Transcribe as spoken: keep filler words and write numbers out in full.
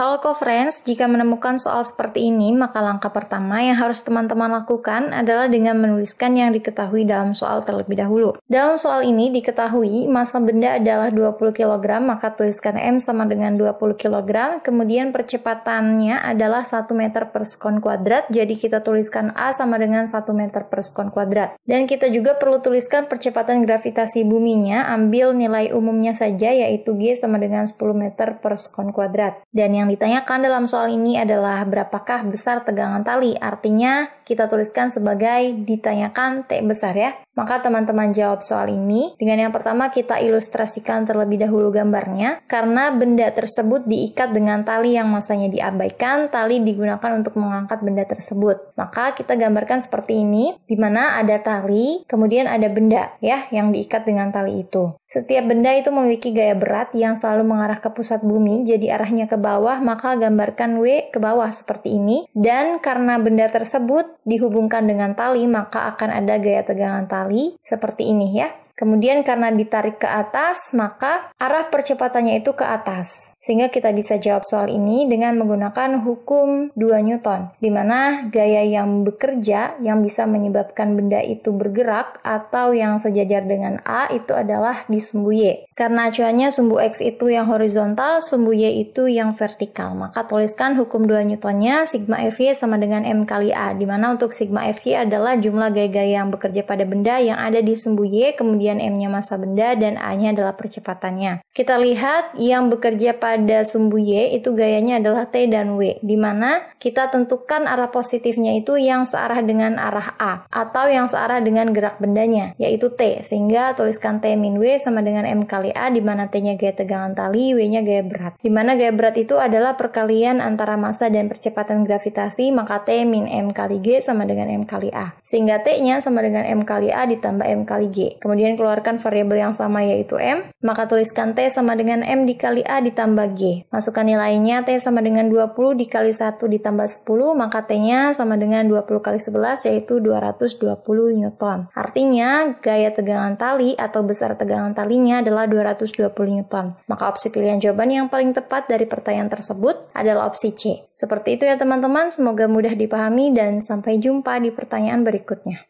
Halo co-friends, jika menemukan soal seperti ini, maka langkah pertama yang harus teman-teman lakukan adalah dengan menuliskan yang diketahui dalam soal terlebih dahulu. Dalam soal ini diketahui massa benda adalah dua puluh kilogram, maka tuliskan M sama dengan dua puluh kilogram, kemudian percepatannya adalah satu meter per sekon kuadrat, jadi kita tuliskan A sama dengan satu meter per sekon kuadrat. Dan kita juga perlu tuliskan percepatan gravitasi buminya, ambil nilai umumnya saja yaitu G sama dengan sepuluh meter per sekon kuadrat. Dan yang ditanyakan dalam soal ini adalah berapakah besar tegangan tali, artinya kita tuliskan sebagai ditanyakan T besar ya. Maka teman-teman jawab soal ini dengan yang pertama kita ilustrasikan terlebih dahulu gambarnya, karena benda tersebut diikat dengan tali yang masanya diabaikan, tali digunakan untuk mengangkat benda tersebut. Maka kita gambarkan seperti ini, di mana ada tali, kemudian ada benda ya yang diikat dengan tali itu. Setiap benda itu memiliki gaya berat yang selalu mengarah ke pusat bumi, jadi arahnya ke bawah, maka gambarkan W ke bawah seperti ini. Dan karena benda tersebut dihubungkan dengan tali, maka akan ada gaya tegangan tali seperti ini ya. Kemudian karena ditarik ke atas, maka arah percepatannya itu ke atas. Sehingga kita bisa jawab soal ini dengan menggunakan hukum dua Newton, di mana gaya yang bekerja yang bisa menyebabkan benda itu bergerak atau yang sejajar dengan A itu adalah di sumbu Y. Karena acuannya sumbu X itu yang horizontal, sumbu Y itu yang vertikal. Maka tuliskan hukum dua Newtonnya, sigma F Y sama dengan M kali A, di mana untuk sigma F Y adalah jumlah gaya-gaya yang bekerja pada benda yang ada di sumbu Y, kemudian M-nya massa benda dan A-nya adalah percepatannya. Kita lihat yang bekerja pada sumbu Y itu gayanya adalah T dan W, di mana kita tentukan arah positifnya itu yang searah dengan arah A atau yang searah dengan gerak bendanya yaitu T, sehingga tuliskan T min W sama dengan M kali A, di mana T-nya gaya tegangan tali, W-nya gaya berat, di mana gaya berat itu adalah perkalian antara massa dan percepatan gravitasi, maka T min M kali G sama dengan M kali A, sehingga T-nya sama dengan M kali A ditambah M kali G. Kemudian keluarkan variabel yang sama yaitu M, maka tuliskan T sama dengan M dikali A ditambah G. Masukkan nilainya, T sama dengan dua puluh dikali satu ditambah sepuluh, maka T-nya sama dengan dua puluh kali sebelas yaitu dua ratus dua puluh Newton. Artinya gaya tegangan tali atau besar tegangan talinya adalah dua ratus dua puluh Newton. Maka opsi pilihan jawaban yang paling tepat dari pertanyaan tersebut adalah opsi C. Seperti itu ya teman-teman, semoga mudah dipahami dan sampai jumpa di pertanyaan berikutnya.